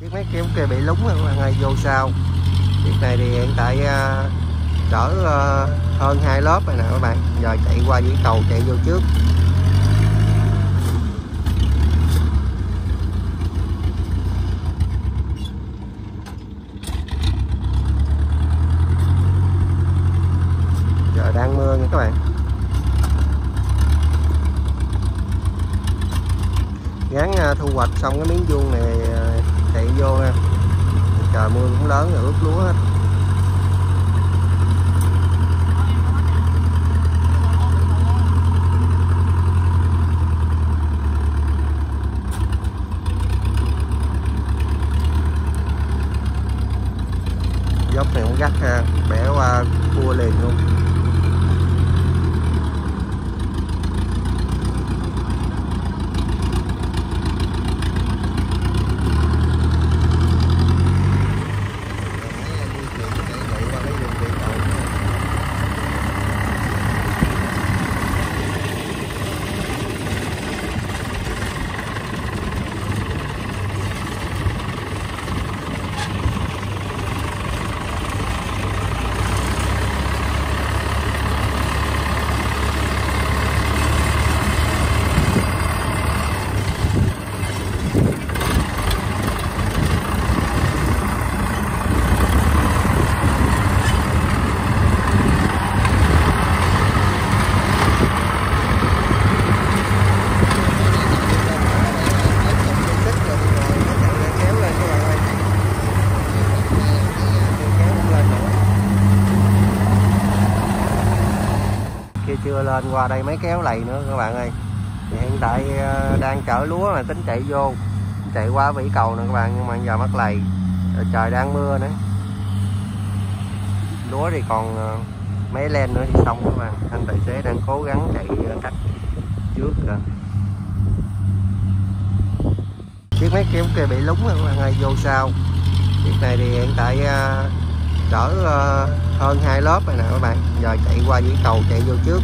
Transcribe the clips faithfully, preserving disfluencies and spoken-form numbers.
Chiếc máy kéo kia bị lúng rồi bạn ơi, vô sau. Chiếc này thì hiện tại uh, đỡ uh, hơn hai lớp rồi nè các bạn. Giờ chạy qua dưới cầu chạy vô trước. Trời đang mưa nha các bạn. Gắn thu hoạch xong cái miếng vuông này chạy vô ha. Trời mưa cũng lớn rồi, ướt lúa hết. Dốc này cũng gắt ha, bẻ qua cua liền luôn. Chưa lên qua đây mấy kéo lầy nữa các bạn ơi. Hiện tại đang chở lúa mà tính chạy vô, chạy qua vĩ cầu nè các bạn, nhưng mà giờ mắc lầy. Trời đang mưa nữa. Lúa thì còn mấy len nữa thì xong các bạn. Anh tài xế đang cố gắng chạy cách trước rồi. Chiếc máy kéo kia bị lúng rồi các bạn ơi, vô sau. Chiếc này thì hiện tại đỡ hơn hai lớp này nè các bạn. Giờ chạy qua dưới cầu chạy vô trước.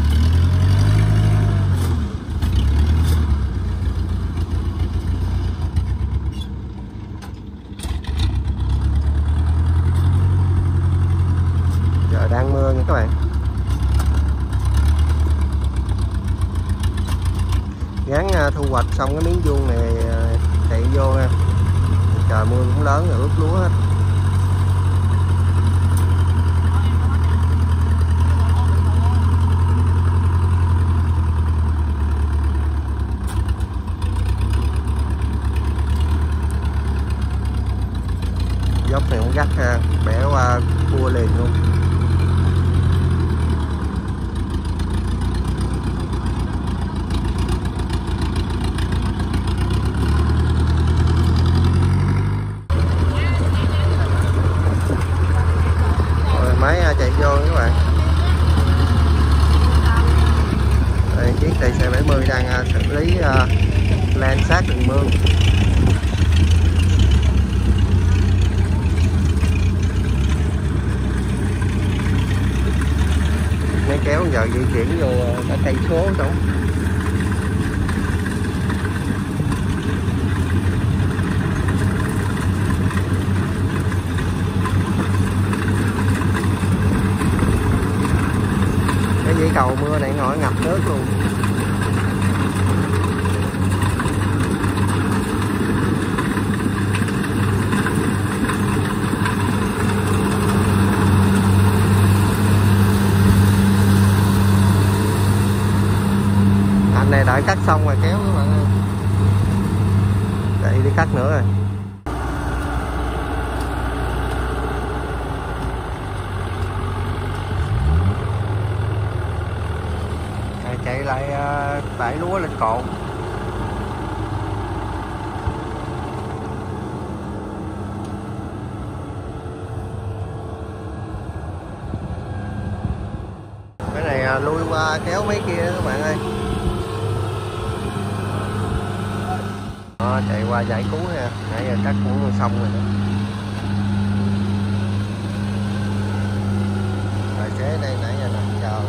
Trời đang mưa nha các bạn. Gắn thu hoạch xong cái miếng vuông này chạy vô ha. Trời mưa cũng lớn rồi, ướt lúa hết. Dốc này cũng gắt ha, bẻ qua cua liền luôn. Rồi máy chạy vô các bạn. Đây, chiếc T C bảy mươi đang xử lý uh, lan sát đường mương. Kéo giờ di chuyển vô cả cây số đâu. Cái dãy cầu mưa này ngồi ngập nước luôn. Này đã cắt xong rồi kéo các bạn ơi. Đây đi cắt nữa rồi. Này chạy lại bãi lúa lên cột. Cái này lui qua kéo mấy kia đó các bạn ơi. Đó, chạy qua giải cứu nha, nãy giờ cắt cũng xong rồi. Tài xế đây nãy giờ đang chờ.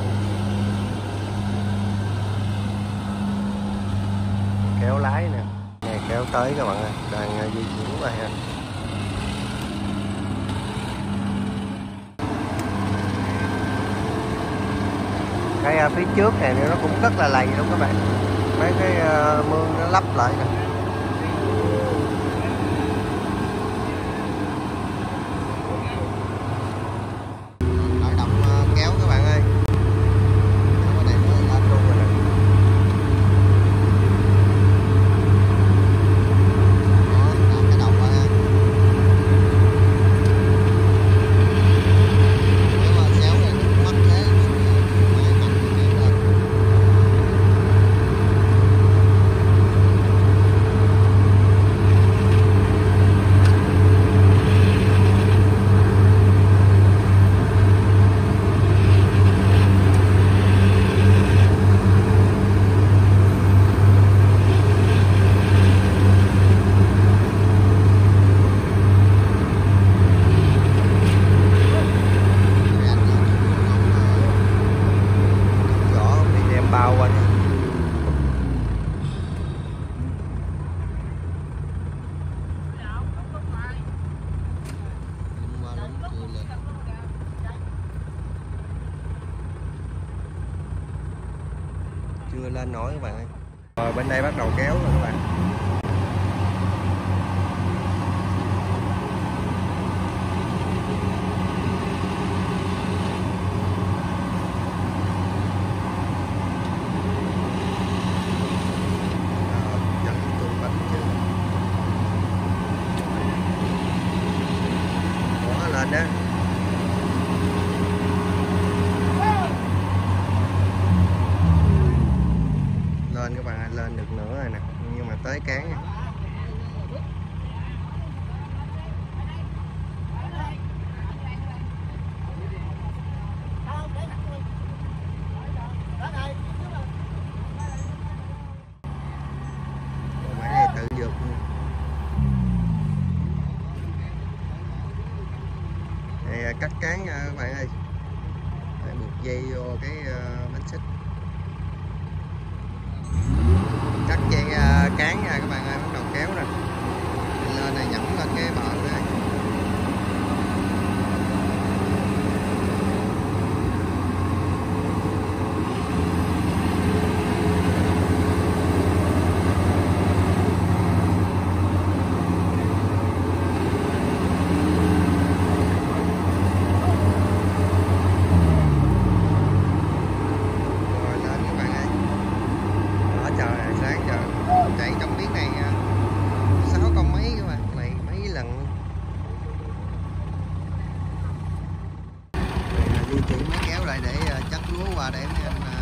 Kéo lái nè, này kéo tới các bạn ơi, đang di chuyển qua ha. phía trước này nó cũng rất là lầy luôn các bạn, mấy cái uh, mương nó lấp lại nè. Chưa lên nổi các bạn ơi. Rồi bên đây bắt đầu kéo rồi các bạn. Lên các bạn, lên được nữa rồi nè, nhưng mà tới cán nha. Máy này tự dược luôn. Này cắt cán nha các bạn ơi. Để buộc dây vô cái uh, bánh xích. Cắt dây uh, cán nha các bạn ơi, bắt đầu kéo nè. Mình lên này nhẫn lên cái bờ này. Chị mới kéo lại để chắc lúa qua để em